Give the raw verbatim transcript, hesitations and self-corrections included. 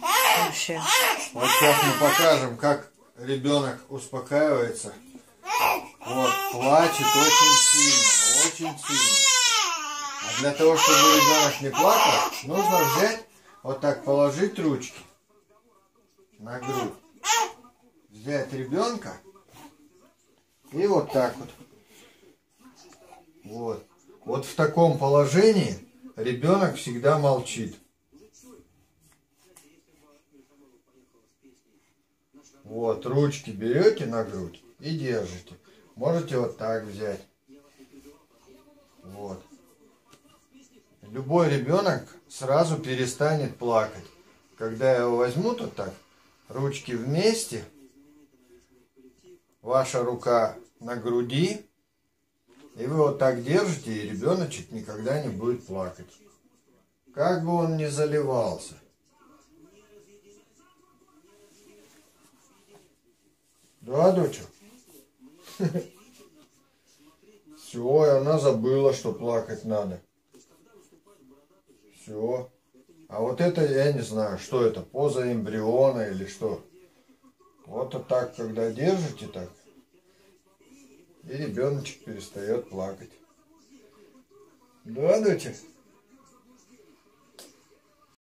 вообще. Вот сейчас мы покажем, как ребенок успокаивается. Вот, плачет очень сильно, очень сильно. А для того, чтобы ребенок не плакал, нужно взять, вот так положить ручки на грудь. Взять ребенка и вот так вот. Вот. Вот в таком положении ребенок всегда молчит. Вот, ручки берете на грудь и держите. Можете вот так взять. Вот. Любой ребенок сразу перестанет плакать. Когда его возьмут вот так, ручки вместе, ваша рука на груди, и вы вот так держите, и ребеночек никогда не будет плакать. Как бы он ни заливался. Да, доча? Все, и она забыла, что плакать надо. Все. А вот это я не знаю, что это, поза эмбриона или что. Вот а так, когда держите так, и ребеночек перестает плакать. Да, доча?